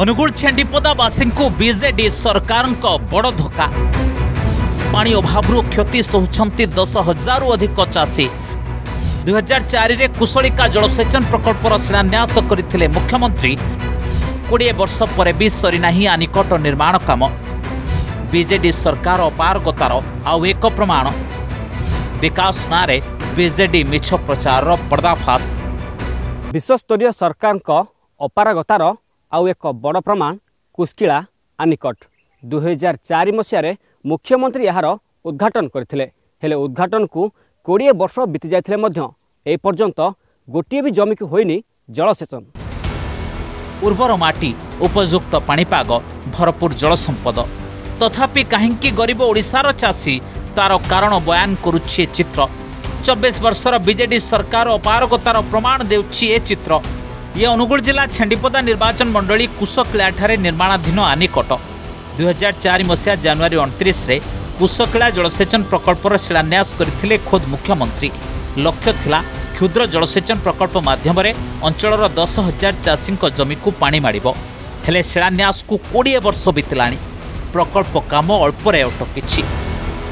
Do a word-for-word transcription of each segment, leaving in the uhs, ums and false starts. अनुगुल छेंडीपदावासी को बीजेडी सरकार का बड़ धोखा। पानी अभाव क्षति सोचती दस हजार अधिक चाषी। दुई हजार चार रे कुशलिका जलसेचन प्रकल्पर शिलान्यास करथिले मुख्यमंत्री। कोड़े वर्ष पर भी सरीना आनिकट निर्माण काम। बीजेडी सरकार अपारगतार आउ एक प्रमाण। विकास नारे बीजेडी मिछ प्रचार पर्दाफाश। विश्वस्तरीय सरकार का अपारगतार आउ एक बड़ प्रमाण कुशकिला आनिकट। दुई हजार चार मसीह मुख्यमंत्री यार उद्घाटन करथिले। हेले उद्घाटन को कोड़े वर्ष बीती जाते पर्यंत गोटे भी जमी को होइनी जलसेचन। उर्वर माटी, उपयुक्त पानीपाग, भरपूर जलसंपद, तथापि कहीं गरीब ओडिशार चाषी तार कारण बयान करुछि चित्र। चौबीस वर्षर बीजेडी सरकार अपारगतार प्रमाण देउछि ए चित्र। ये अनुगुल जिला छेंडीपदा निर्वाचन मंडली कुशकिलाठारे निर्माणाधीन आनिकट। दुई हजार चार मसीहा जानुरी अणतीस रे कुशकिला जलसेचन प्रकल्पर शिलान्यास करथिले खुद मुख्यमंत्री। लक्ष्य थिला क्षुद्र जलसेचन प्रकल्प माध्यम अंचलर दस हजार चाषी जमी को पानी माड़िबो। हेले शिलान्यास को कोड़े वर्ष बीतलाणी। प्रकल्प काम अल्परे अटकी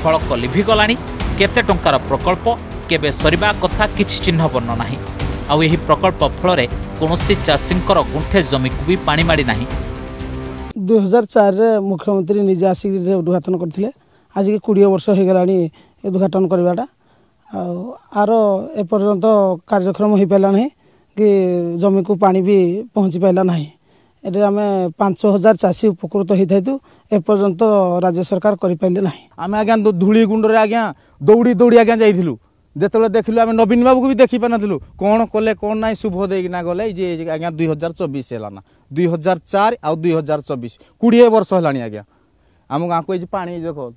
फलक लिभिगलाणी। केते टंकार प्रकल्प केबे सरिबा कथा किछि चिन्ह बन्न नाही। आउ एही प्रकल्प फलरे कोनोसी चाषींकर गुंठे जमी को भी पानी माड़ी नाही। दुई हजार चार रे मुख्यमंत्री निजे आसिक उद्घाटन करथिले। आज के बीस वर्ष हो गलानी उद्घाटन करबाटा। आरो ए पर्यंत कार्यक्रम हो पाला नाही कि जमी को पानी भी पहुंची पाला नाही। एरे आमे पाँच हज़ार चाषी उपकृत होइथाइतु। ए पर्यंत राज्य सरकार करि पाले नाही। आमे आज्ञा धूली गुंड रे आज्ञा दौड़ी दौड़ी आज्ञा जाइथिलु। जेतले देखिलु आमे नवीन बाबू को भी देखि पानथिलु। कोन कोले कोन नाही शुभ देगिना गले जे आज्ञा दो हज़ार चौबीस हेलाना। दो हज़ार चार आ दो हज़ार चौबीस बीस वर्ष हेलानी आज्ञा। आम गांव को पानी देखो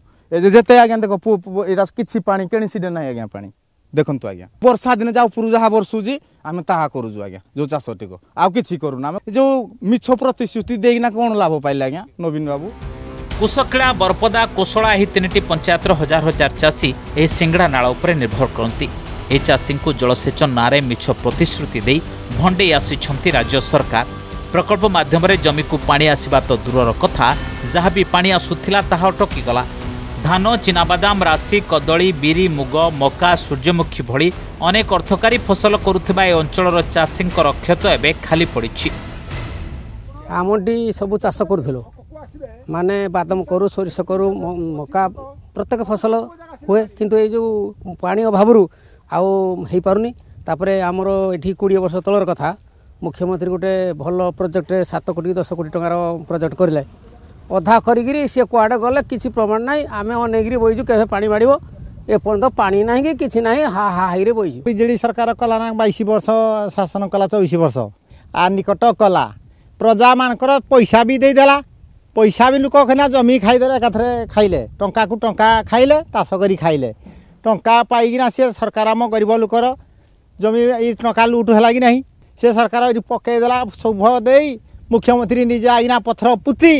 जेते आज्ञा देखो एरा किछि पानी केनिसिड नाही आज्ञा। पानी देखंतु आज्ञा वर्षा दिन जाउ पुरु जहा वर्षुजी आमे ताहा करूजु आज्ञा। जो चाषटिको आउ किछि करूना। जो मिछो प्रतिश्रुति देगिना कोन लाभ पाइला आज्ञा नवीन बाबू। कुशकिला, बरपदा, कोसला ही तीन पंचायतर हजार हजार चाषी यह सिंगड़ा नाला उपर निर्भर करती। यह चाषी को जलसेचन नारे मिछ प्रतिश्रुति दे भंडे आसी राज्य सरकार। प्रकल्प माध्यम जमी को पानी आसवा तो दूरर कथा, जहाँ भी पानी आसूला ताहा अटकीगला। धान, चीनाबादाम, राशि, कदली, बीरी, मुग, मका, सूर्यमुखी भली अनेक अर्थकारी फसल करुवा ए अंचलर चाषी रक्षत एवं खाली पड़ी। आमटी सब चाष करूल माने बादाम करू, सोरिष करू, मका प्रत्येक फसल हुए, किंतु ये जो पानी अभाव आउ हो पारुनी। तापरे आमर एठी बीस वर्ष तलर कथा मुख्यमंत्री गोटे भल प्रोजेक्ट सात कोटी दस कोटी टंकार प्रोजेक्ट करले। अधा करी सी कुआडे गले किसी प्रमाण ना। आम अनेक बोईजु के पानी माड़ब एपर्यंत पानी ना कि किसी ना। हा हा हाई बोईजु। बीजेडी सरकार कलाना बाईस वर्ष शासन कला, चौबीस वर्ष आ निकट कला। प्रजा मानकर पैसा भी देदेला। पैसा भी लुक कहना जमी खाईदेले। एकाथरे खाइले टंका को टंका खाइले, तास करी खाइले। टंका पाइकिना सी सरकार आम गरीब लुकर जमी ये टंका लुट है कि नहीं सी सरकार ये पकईदेला। शुभ दे मुख्यमंत्री निजे आईना पथर पुति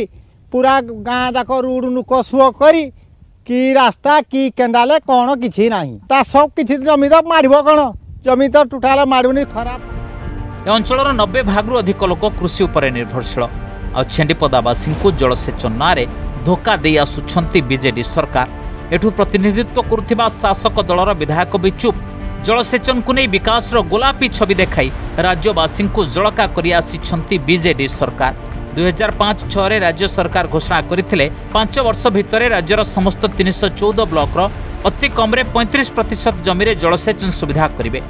पूरा गाँ जाक रुड लुक सुह करी कि रास्ता कि केंडाले कौन किसी ना। तास कि जमी तो माड़ब कौन जमी तो टोटाल माड़ूनी खराब। अंचल नब्बे भागु अधिक लोक कृषि उपर निर्भरशील। और छेंडीपदावासी को जलसेचन नारे धोखा दे आसुछंती बीजेडी सरकार। एठू प्रतिनिधित्व करुथिबा शासक दलर विधायक भी चुप। जलसेचन को नहीं विकास रो गोलापी छवि देखाई राज्यवासी को जलका करि आसिछंती बीजेडी सरकार। दुई हजार पाँच छः रे राज्य सरकार घोषणा करथिले पांच वर्ष भितरे राज्यर समस्त तीन सौ चौदह ब्लक्र अति कम्रे पैंतीस प्रतिशत जमीरे जलसेचन सुविधा करेंगे।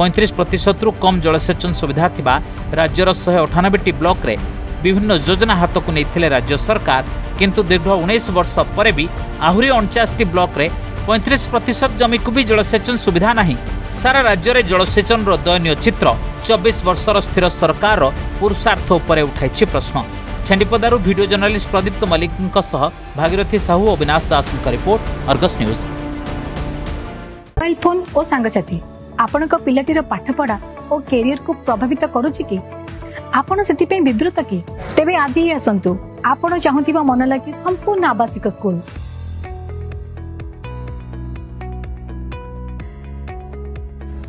पैंतीस प्रतिशत रु कम जलसेचन सुविधा थिबा राज्यर शहे अठानबेटी ब्लक विभिन्न योजना हाथ को नहीं राज्य सरकार। किंतु दीर्घ उन्नीस वर्ष पर भी आहरी उनचास ब्लॉक रे पैंतीस प्रतिशत जमी को भी जलसेचन सुविधा नहीं। सारा राज्य में जलसेचन दयनीय चित्र चौबीस वर्षर स्थिर सरकार पुरुषार्थ उपर उठाई प्रश्न। छेंडीपदारू वीडियो जर्नलिस्ट प्रदीप्त मल्लिक सह Bhagirathi Sahu, Avinash Das report, Argus news. Mobile phone और सांगसाथी आपण पिलाटीर पाठपढ़ा और कैरियर को प्रभावित करुछि कि आपण से विद्रुत कि तेबे आज ही आसतु आपण चाहूथिबा मन लगी संपूर्ण आवासिक स्कूल।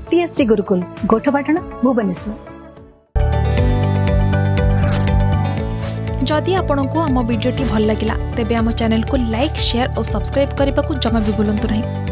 टीएससी गुरुकुल, गोठपाटण, भुवनेश्वर। जदि आपंक आम भिडी भल लगा तेब आम चैनल को लाइक शेयर और सब्सक्राइब करने को जमा भी भूलु नहीं।